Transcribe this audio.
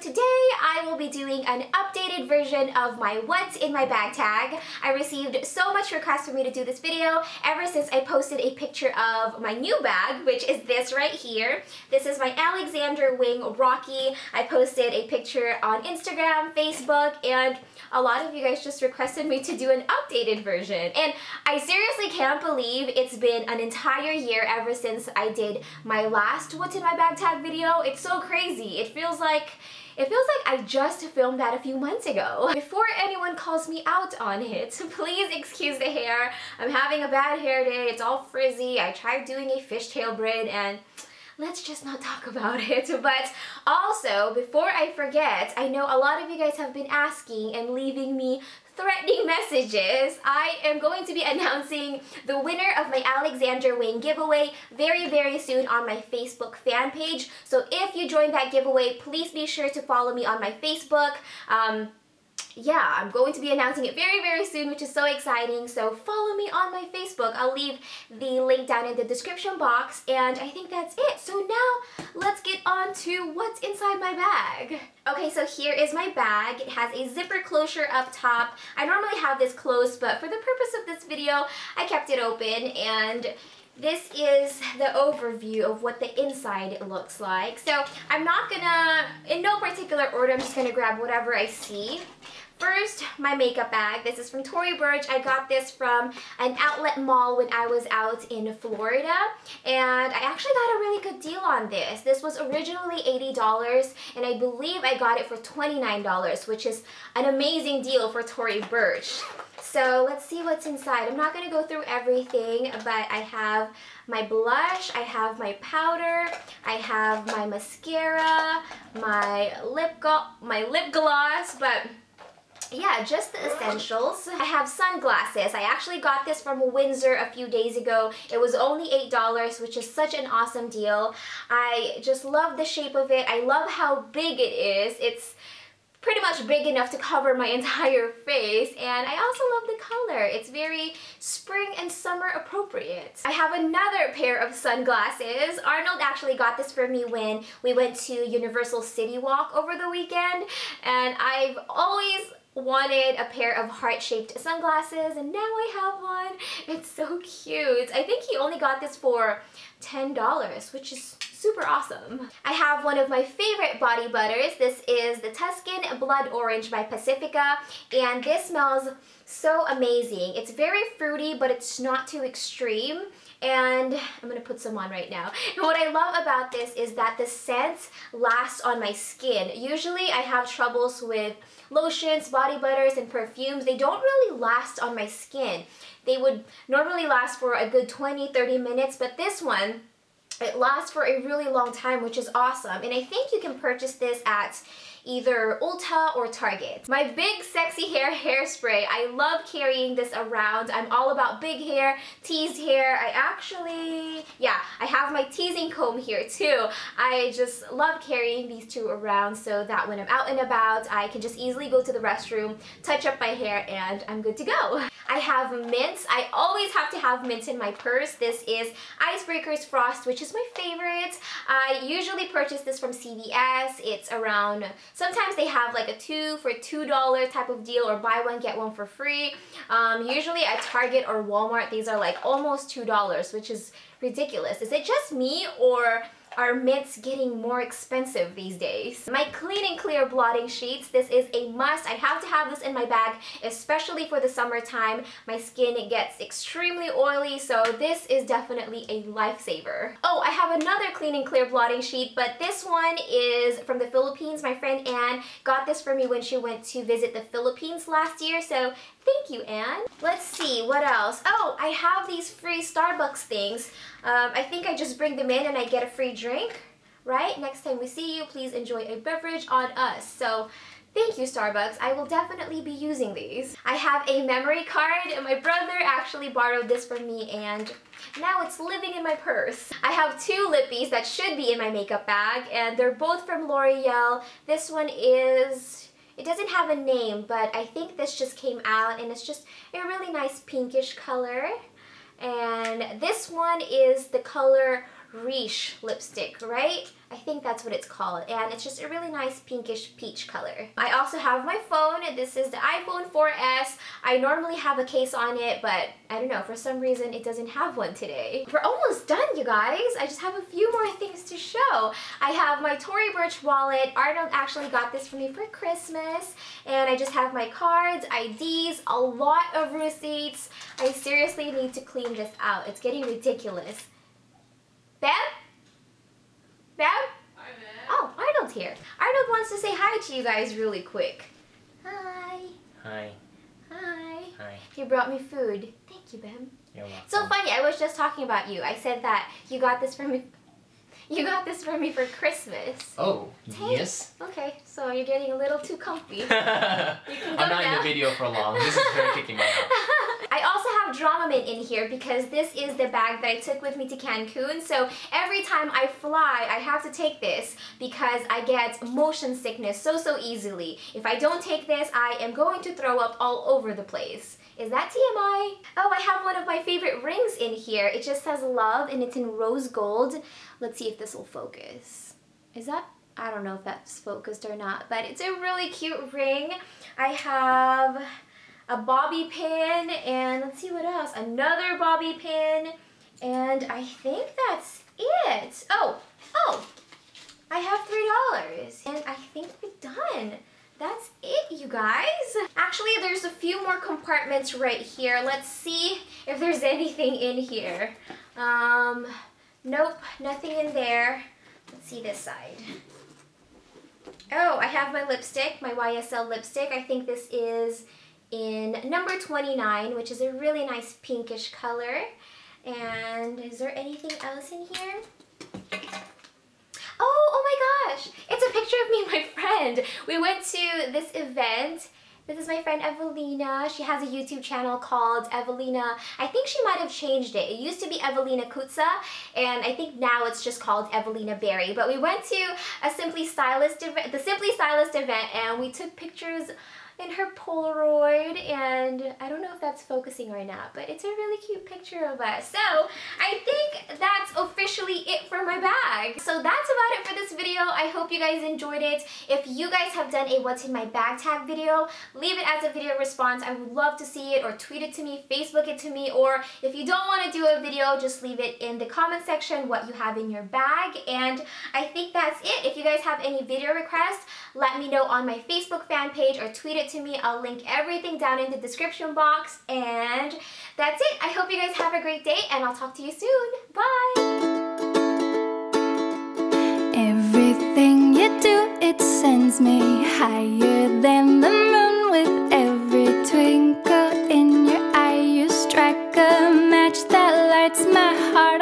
today I will be doing an updated version of my what's in my bag tag. I received so much requests for me to do this video ever since I posted a picture of my new bag, which is this right here. This is my Alexander Wang Rocky. I posted a picture on Instagram, Facebook, and a lot of you guys just requested me to do an updated version. And I seriously can't believe it's been an entire year ever since I did my last what's in my bag tag video. It's so crazy. It feels like I just filmed that a few months ago. Before anyone calls me out on it, please excuse the hair. I'm having a bad hair day. It's all frizzy. I tried doing a fishtail braid and let's just not talk about it. But also, before I forget, I know a lot of you guys have been asking and leaving me threatening messages. I am going to be announcing the winner of my Alexander Wang giveaway very soon on my Facebook fan page. So if you join that giveaway, please be sure to follow me on my Facebook. Yeah, I'm going to be announcing it very soon, which is so exciting. So follow me on my Facebook. I'll leave the link down in the description box. And I think that's it. So now let's get on to what's inside my bag. Okay, so here is my bag. It has a zipper closure up top. I normally have this closed, but for the purpose of this video, I kept it open. And this is the overview of what the inside looks like. So I'm not gonna, in no particular order, I'm just gonna grab whatever I see. First, my makeup bag. This is from Tory Burch. I got this from an outlet mall when I was out in Florida, and I actually got a really good deal on this. This was originally $80, and I believe I got it for $29, which is an amazing deal for Tory Burch. So let's see what's inside. I'm not gonna go through everything, but I have my blush, I have my powder, I have my mascara, my lip gloss, but yeah, just the essentials. I have sunglasses. I actually got this from Windsor a few days ago. It was only $8, which is such an awesome deal. I just love the shape of it. I love how big it is. It's pretty much big enough to cover my entire face, and I also love the color. It's very spring and summer appropriate. I have another pair of sunglasses. Arnold actually got this for me when we went to Universal City Walk over the weekend, and I've always wanted a pair of heart-shaped sunglasses, and now I have one. It's so cute. I think he only got this for $10, which is super awesome. I have one of my favorite body butters. This is the Tuscan Blood Orange by Pacifica, and this smells so amazing. It's very fruity, but it's not too extreme, and I'm gonna put some on right now. And what I love about this is that the scent lasts on my skin. Usually I have troubles with lotions, body butters, and perfumes. They don't really last on my skin. They would normally last for a good 20-30 minutes, but this one, it lasts for a really long time, which is awesome. And I think you can purchase this at either Ulta or Target. My Big Sexy Hair hairspray. I love carrying this around. I'm all about big hair, teased hair. I have my teasing comb here too. I just love carrying these two around so that when I'm out and about, I can just easily go to the restroom, touch up my hair, and I'm good to go. I have mints. I always have to have mints in my purse. This is Icebreakers Frost, which is my favorite. I usually purchase this from CVS. It's around, sometimes they have like a two for $2 type of deal, or buy one get one for free. Usually at Target or Walmart, these are like almost $2, which is ridiculous. Is it just me, or are mints getting more expensive these days? My Clean and Clear blotting sheets. This is a must. I have to have this in my bag, especially for the summertime. My skin gets extremely oily, so this is definitely a lifesaver. Oh, I have another Clean and Clear blotting sheet, but this one is from the Philippines. My friend Anne got this for me when she went to visit the Philippines last year, so thank you, Anne. Let's see, what else? Oh, I have these free Starbucks things. I think I just bring them in and I get a free drink, right? Next time we see you, please enjoy a beverage on us. So thank you, Starbucks. I will definitely be using these. I have a memory card, and my brother actually borrowed this from me, and now it's living in my purse. I have two lippies that should be in my makeup bag, and they're both from L'Oreal. This one is, it doesn't have a name, but I think this just came out, and it's just a really nice pinkish color. And this one is the color Riche lipstick, right? I think that's what it's called, and it's just a really nice pinkish peach color. I also have my phone. This is the iPhone 4S. I normally have a case on it, but I don't know, for some reason it doesn't have one today. We're almost done, you guys. I just have a few more things to show. I have my Tory Burch wallet. Arnold actually got this for me for Christmas, and I just have my cards, IDs, a lot of receipts. I seriously need to clean this out. It's getting ridiculous. Beb? Beb? Hi, Beb. Oh, Arnold's here. Arnold wants to say hi to you guys really quick. Hi. Hi. Hi. Hi. You brought me food. Thank you, Beb. You're welcome. So funny, I was just talking about you. I said that you got this for me. You got this for me for Christmas. Oh, hey. Yes. Okay, so you're getting a little too comfy. You can go. I'm not now in the video for long. This is very kicking me out. I also have Dramamine in here because this is the bag that I took with me to Cancun. So every time I fly, I have to take this because I get motion sickness so easily. If I don't take this, I am going to throw up all over the place. Is that TMI? Oh, I have one of my favorite rings in here. It just says love and it's in rose gold. Let's see if this will focus. Is that? I don't know if that's focused or not, but it's a really cute ring. I have a bobby pin, and let's see what else. Another bobby pin, and I think that's it. Oh, I have $3, and I think we're done. That's it, you guys. Actually, there's a few more compartments right here. Let's see if there's anything in here. Nope, nothing in there. Let's see this side. Oh, I have my lipstick, my YSL lipstick. I think this is in number 29, which is a really nice pinkish color. And is there anything else in here? Oh my gosh, it's a picture of me and my friend. We went to this event. This is my friend Evelina. She has a YouTube channel called Evelina. I think she might have changed it. It used to be Evelina Kutsa, and I think now it's just called Evelina Barry. But we went to a Simply Stylist event, the Simply Stylist event, and we took pictures in her Polaroid, and I don't know if that's focusing right now, but it's a really cute picture of us. So I think that's officially it for my bag. So that's about it for this video. I hope you guys enjoyed it. If you guys have done a what's in my bag tag video, leave it as a video response. I would love to see it, or tweet it to me, Facebook it to me, or if you don't want to do a video, just leave it in the comment section what you have in your bag. And I think that's it. If you guys have any video requests, let me know on my Facebook fan page or tweet it to me. I'll link everything down in the description box, and that's it. I hope you guys have a great day, and I'll talk to you soon. Bye! Everything you do, it sends me higher than the moon. With every twinkle in your eye, you strike a match that lights my heart.